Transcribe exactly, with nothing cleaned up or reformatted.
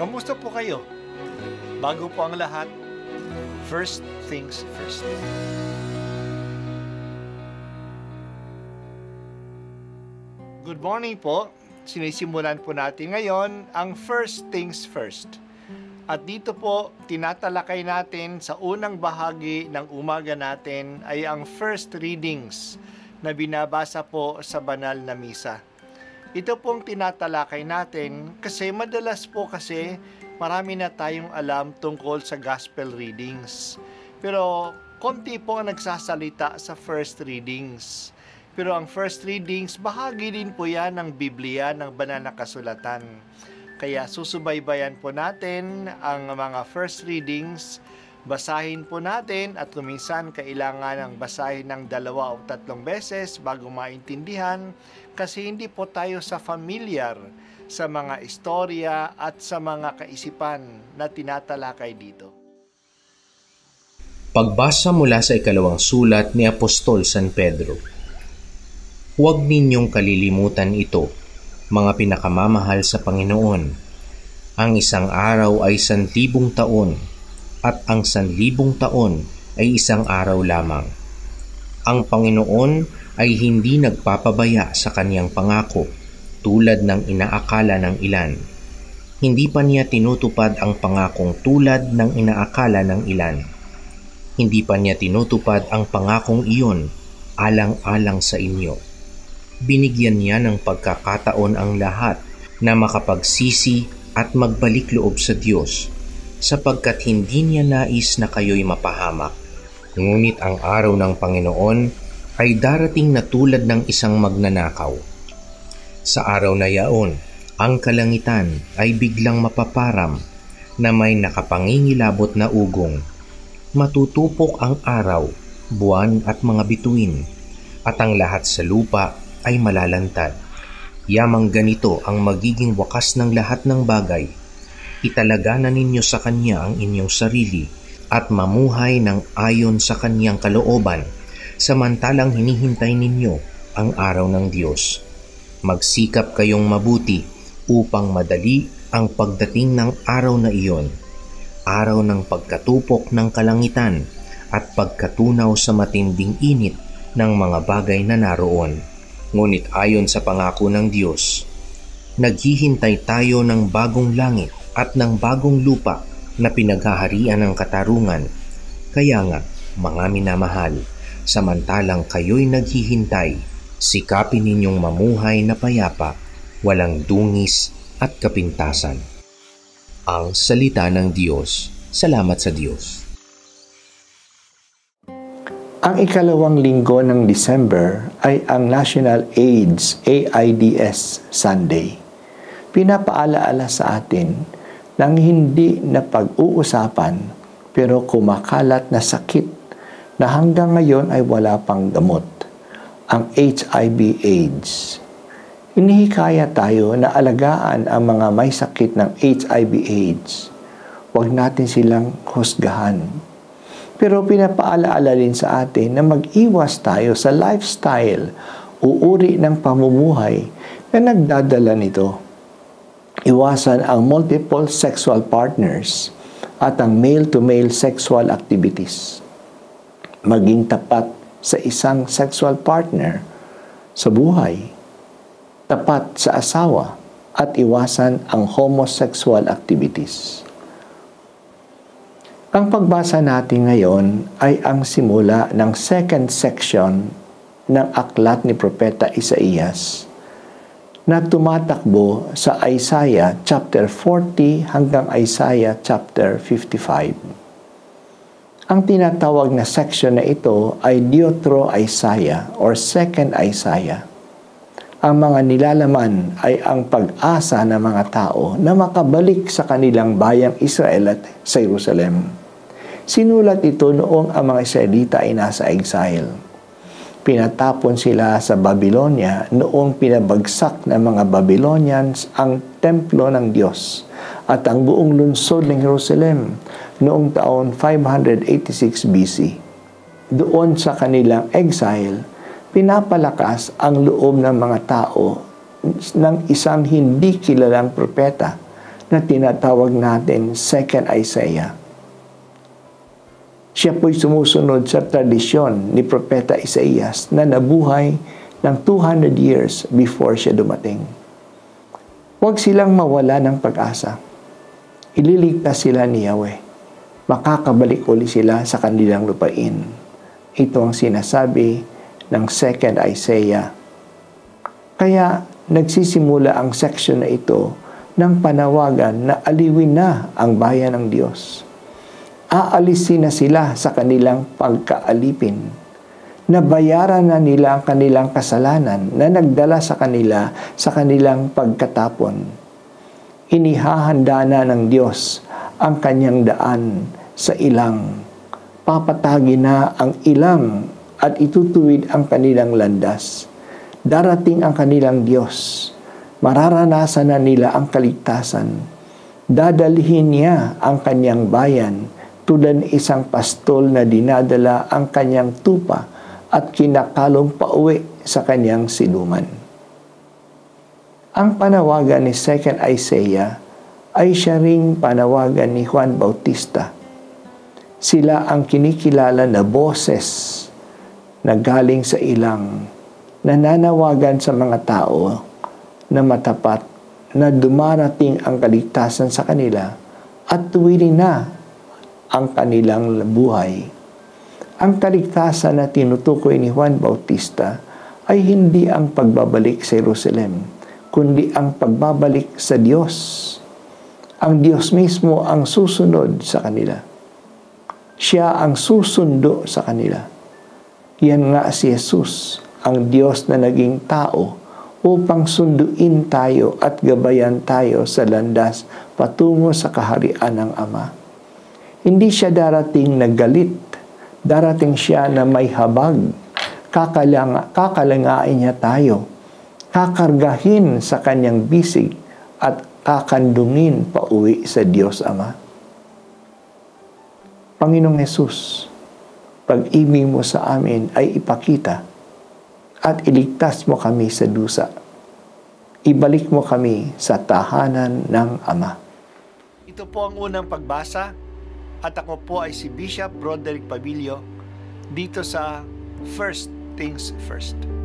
Kamusta po kayo? Bago po ang lahat, First Things First. Good morning po. Sinisimulan po natin ngayon ang First Things First. At dito po, tinatalakay natin sa unang bahagi ng umaga natin ay ang first readings na binabasa po sa banal na misa. Ito pong tinatalakay natin kasi madalas po kasi marami na tayong alam tungkol sa gospel readings. Pero konti po ang nagsasalita sa first readings. Pero ang first readings, bahagi din po yan ng Biblia, ng banal na kasulatan. Kaya susubaybayan po natin ang mga first readings. Basahin po natin at kuminsan kailangan ng basahin ng dalawa o tatlong beses bago maintindihan kasi hindi po tayo sa familiar sa mga istorya at sa mga kaisipan na tinatalakay dito. Pagbasa mula sa ikalawang sulat ni Apostol San Pedro. Huwag ninyong kalilimutan ito, mga pinakamamahal sa Panginoon. Ang isang araw ay sanlibong taon, at ang sanlibong taon ay isang araw lamang. Ang Panginoon ay hindi nagpapabaya sa kaniyang pangako, tulad ng inaakala ng ilan. Hindi pa niya tinutupad ang pangakong tulad ng inaakala ng ilan. Hindi pa niya tinutupad ang pangakong iyon, alang-alang sa inyo. Binigyan niya ng pagkakataon ang lahat na makapagsisi at magbalik loob sa Diyos, sapagkat hindi niya nais na kayo'y mapahamak. Ngunit ang araw ng Panginoon ay darating na tulad ng isang magnanakaw. Sa araw na yaon, ang kalangitan ay biglang mapaparam na may nakapangingilabot na ugong. Matutupok ang araw, buwan at mga bituin, at ang lahat sa lupa ay malalantad. Yamang ganito ang magiging wakas ng lahat ng bagay. Italaga na ninyo sa Kanya ang inyong sarili at mamuhay ng ayon sa Kanyang kalooban, samantalang hinihintay ninyo ang araw ng Diyos. Magsikap kayong mabuti upang madali ang pagdating ng araw na iyon, araw ng pagkatupok ng kalangitan at pagkatunaw sa matinding init ng mga bagay na naroon. Ngunit ayon sa pangako ng Diyos, naghihintay tayo ng bagong langit at ng bagong lupa na pinaghaharian ng katarungan. Kaya nga, mga minamahal, samantalang kayo'y naghihintay, sikapin ninyong mamuhay na payapa, walang dungis at kapintasan. Ang salita ng Diyos. Salamat sa Diyos. Ang ikalawang linggo ng December ay ang National AIDS, AIDS Sunday. Pinapaalaala sa atin ng hindi na pag-uusapan pero kumakalat na sakit na hanggang ngayon ay wala pang gamot, ang H I V AIDS. Inihikaya tayo na alagaan ang mga may sakit ng H I V AIDS. Huwag natin silang husgahan. Pero pinapaalaala rin sa atin na mag-iwas tayo sa lifestyle o uri ng pamumuhay na nagdadala nito. Iwasan ang multiple sexual partners at ang male-to-male sexual activities. Maging tapat sa isang sexual partner sa buhay, tapat sa asawa, at iwasan ang homosexual activities. Ang pagbasa natin ngayon ay ang simula ng second section ng aklat ni Propeta Isaiyas, na tumatakbo sa Isaiah chapter forty hanggang Isaiah chapter fifty-five. Ang tinatawag na section na ito ay Deutro Isaiah or Second Isaiah. Ang mga nilalaman ay ang pag-asa ng mga tao na makabalik sa kanilang bayang Israel at sa Jerusalem. Sinulat ito noong ang mga Israelita ay nasa exile. Pinatapon sila sa Babylonia noong pinabagsak ng mga Babylonians ang templo ng Diyos at ang buong lungsod ng Jerusalem noong taon five eighty-six B C. Doon sa kanilang exile, pinapalakas ang loob ng mga tao ng isang hindi kilalang propeta na tinatawag natin Second Isaiah. Siya po'y sumusunod sa tradisyon ni Propeta Isaiyas na nabuhay ng two hundred years before siya dumating. Huwag silang mawala ng pag-asa. Ililigtas sila ni Yahweh. Makakabalik uli sila sa kanilang lupain. Ito ang sinasabi ng Second Isaiah. Kaya nagsisimula ang section na ito ng panawagan na aliwin na ang bayan ng Diyos. Aalisin na sila sa kanilang pagkaalipin. Nabayaran na nila ang kanilang kasalanan na nagdala sa kanila sa kanilang pagkatapon. Inihahanda na ng Diyos ang kanyang daan sa ilang. Papatagi na ang ilang at itutuwid ang kanilang landas. Darating ang kanilang Diyos. Mararanasan na nila ang kaligtasan. Dadalhin niya ang kanyang bayan tulad ng isang pastol na dinadala ang kanyang tupa at kinakalong pauwi sa kanyang siluman. Ang panawagan ni Second Isaiah ay siya ring panawagan ni Juan Bautista. Sila ang kinikilala na boses na galing sa ilang, nananawagan sa mga tao na matapat na dumarating ang kaligtasan sa kanila at tuwirin na ang kanilang buhay. Ang kaligtasan na tinutukoy ni Juan Bautista ay hindi ang pagbabalik sa Jerusalem, kundi ang pagbabalik sa Diyos. Ang Diyos mismo ang susunod sa kanila. Siya ang susundo sa kanila. Yan nga si Jesus, ang Diyos na naging tao upang sunduin tayo at gabayan tayo sa landas patungo sa kaharian ng Ama. Hindi siya darating na galit. Darating siya na may habag, kakalanga, kakalangain niya tayo, kakargahin sa kanyang bisig at kakandungin pauwi sa Diyos Ama. Panginoong Hesus, pag-ibig mo sa amin ay ipakita at iligtas mo kami sa dusa. Ibalik mo kami sa tahanan ng Ama. Ito po ang unang pagbasa. At ako po ay si Bishop Broderick Pabilio dito sa First Things First.